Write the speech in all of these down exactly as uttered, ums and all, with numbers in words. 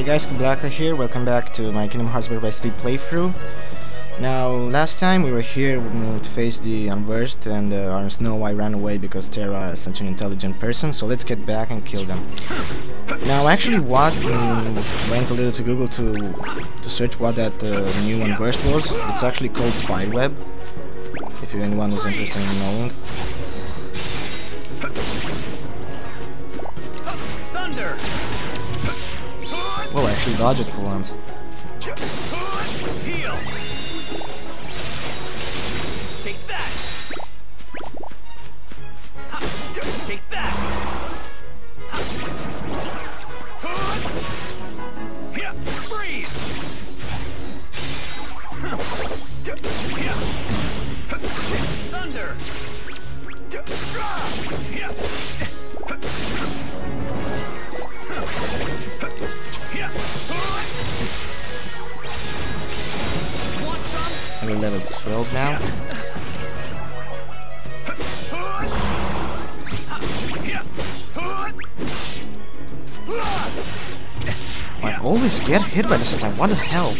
Hey guys, Kublaka here, welcome back to my Kingdom Hearts Birth by Sleep playthrough. Now, last time we were here to face the Unversed, and uh, our Snow White ran away because Terra is such an intelligent person, so let's get back and kill them. Now, I actually what, um, went a little to Google to, to search what that uh, new Unversed was. It's actually called Spyweb, if anyone was interested in knowing. Whoa, I actually dodged it for once. Take that. Take that. Freeze. Thunder. We're level twelve now. I always get hit by this attack, what the hell?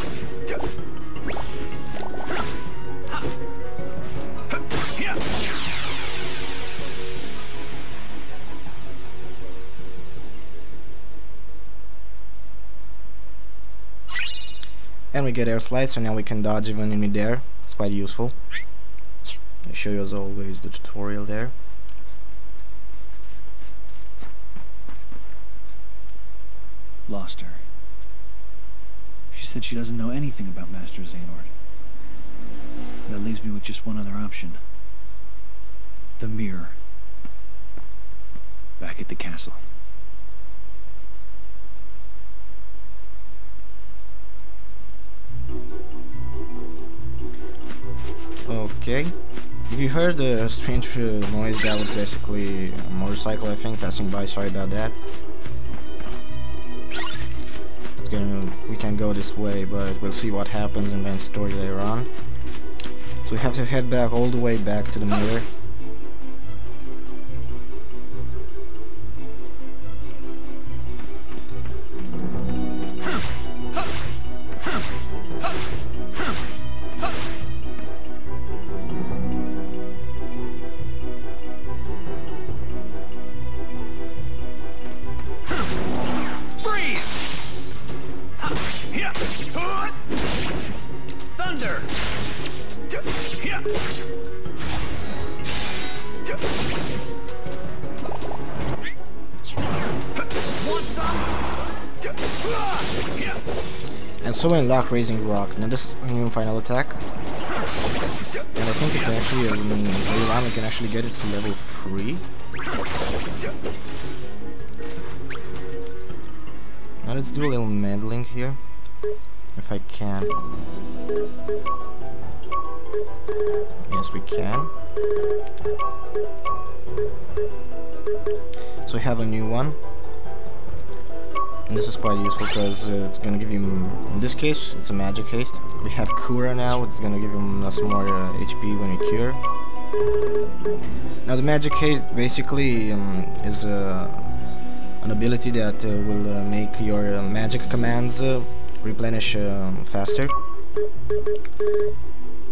And we get Airslide, so now we can dodge even in midair. It's quite useful. I show you as always the tutorial there. Lost her. She said she doesn't know anything about Master Xehanort. That leaves me with just one other option. The mirror. Back at the castle. Okay, if you heard the strange uh, noise, that was basically a motorcycle, I think, passing by. Sorry about that. It's gonna, we can go this way, but we'll see what happens in the story later on. So we have to head back all the way back to the mirror. And so we unlock Rising Rock. Now this new final attack, and I think we can actually, I mean, later on we can actually get it to level three. Now let's do a little meddling here, if I can. Yes, we can. So we have a new one. And this is quite useful because uh, it's gonna give you, in this case, it's a magic haste. We have Cura now, it's gonna give him us more uh, H P when we cure. Now the magic haste basically um, is uh, an ability that uh, will uh, make your uh, magic commands uh, replenish uh, faster.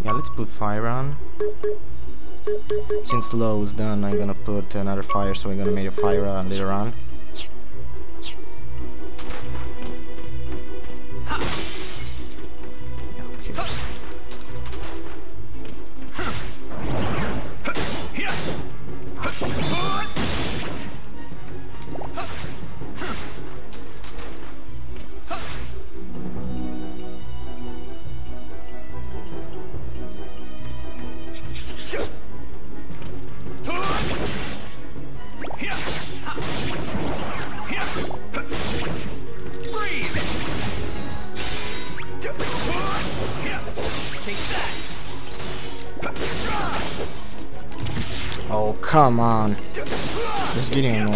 Yeah, let's put fire on. Since low is done, I'm gonna put another fire, so we're gonna make a fire uh, later on. Oh, come on. This is getting annoying.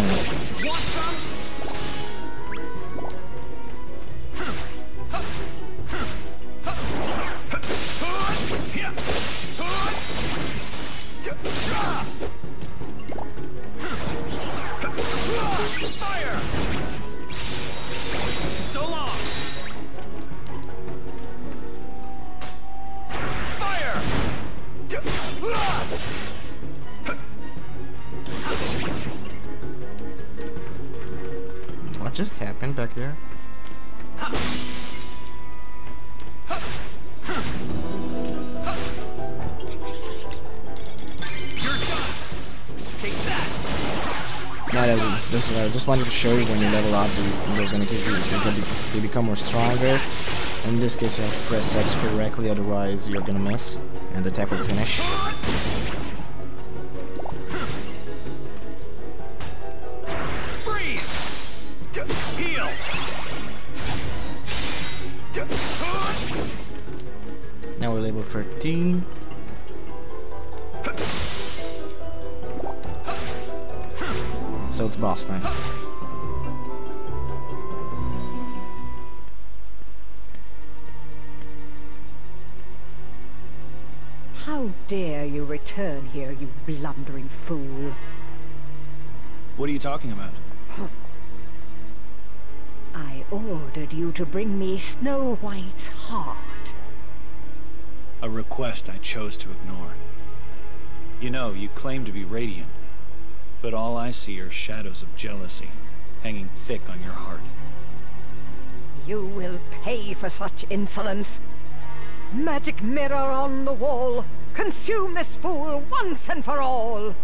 So long. What just happened back there? Not at least. This is what I just wanted to show you. When you level up, they're gonna give you, they're gonna be, they become more stronger. In this case, you have to press X correctly, otherwise you're gonna miss, and the attack will finish. Now we're level thirteen. So it's boss time. How dare you return here, you blundering fool? What are you talking about? I ordered you to bring me Snow White's heart. A request I chose to ignore. You know, you claim to be radiant. But all I see are shadows of jealousy, hanging thick on your heart. You will pay for such insolence. Magic mirror on the wall, consume this fool once and for all.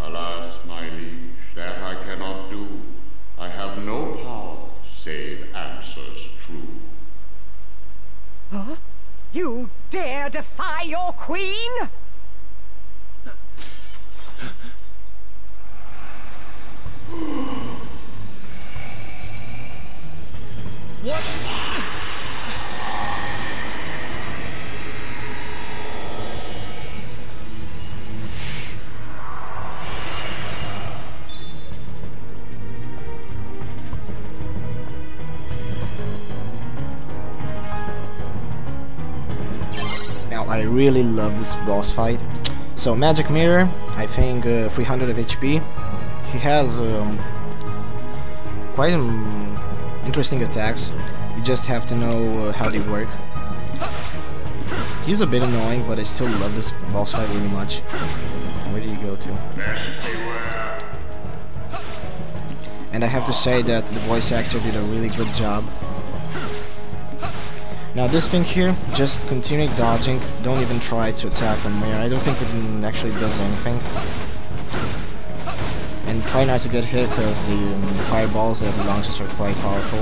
Alas, my liege, that I cannot do. I have no power save answers true. Huh? You dare defy your queen? What? I really love this boss fight. So Magic Mirror, I think uh, three hundred of H P. He has um, quite um, interesting attacks. You just have to know uh, how they work. He's a bit annoying, but I still love this boss fight really much. Where do you go to? And I have to say that the voice actor did a really good job. Now this thing here, just continue dodging, don't even try to attack on Mirror. I don't think it actually does anything. And try not to get hit, because the, um, the fireballs that he launches are quite powerful.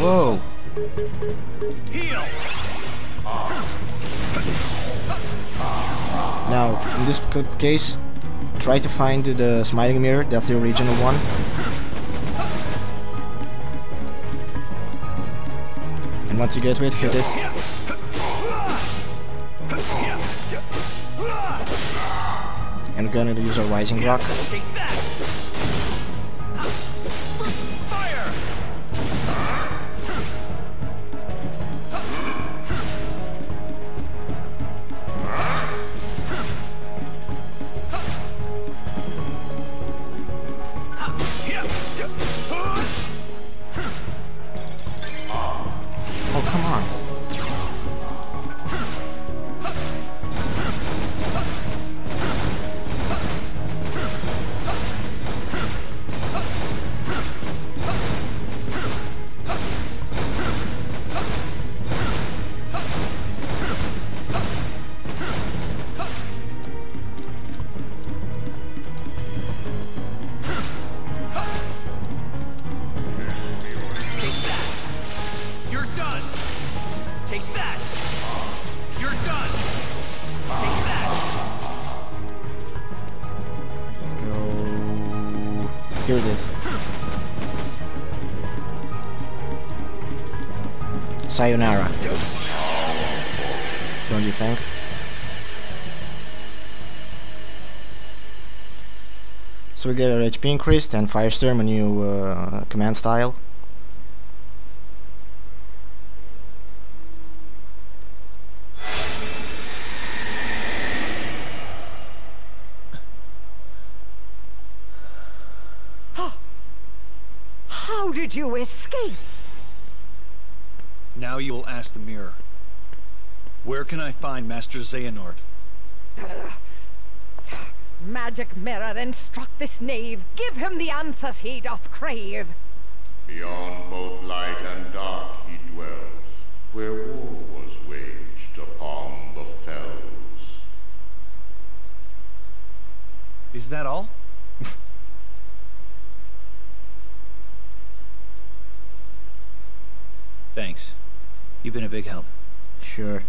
Whoa! Now, in this case, try to find the Smiling Mirror, that's the original one. And once you get to it, hit it. And we're gonna use our Rising Rock. Here it is. Sayonara. Don't you think? So we get our H P increased and Firestorm, a new uh, command style. did you escape? Now you will ask the mirror. Where can I find Master Xehanort? Uh, Magic Mirror, instruct this knave. Give him the answers he doth crave. Beyond both light and dark he dwells, where war was waged upon the fells. Is that all? Thanks. You've been a big help. Sure.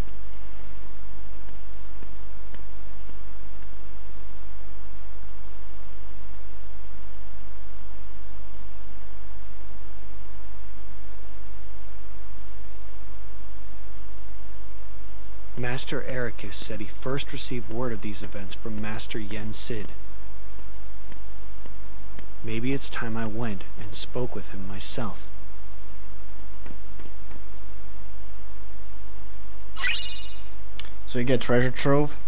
Master Eraqus said he first received word of these events from Master Yen Sid. Maybe it's time I went and spoke with him myself. So you get Treasure Trove.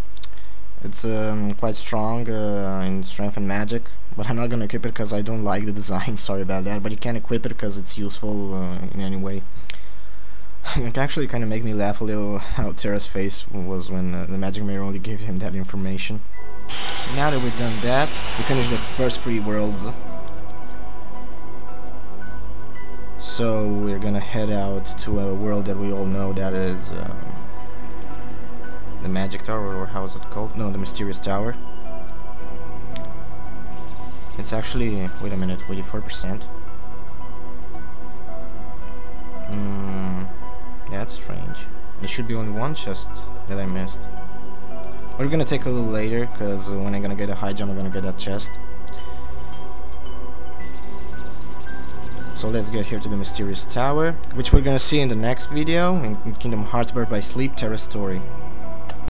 It's um, quite strong uh, in strength and magic, but I'm not gonna equip it because I don't like the design, sorry about that, but you can equip it because it's useful uh, in any way. It actually kind of made me laugh a little how Terra's face was when uh, the Magic Mirror only gave him that information. Now that we've done that, we finished the first three worlds. So we're gonna head out to a world that we all know, that is uh, the Magic Tower, or how is it called? No, the Mysterious Tower. It's actually, wait a minute, eighty-four percent. Hmm, that's strange. There should be only one chest that I missed. We're gonna take a little later, because when I'm gonna get a high jump, I'm gonna get that chest. So let's get here to the Mysterious Tower, which we're gonna see in the next video, in Kingdom Hearts Birth by Sleep, Terra Story.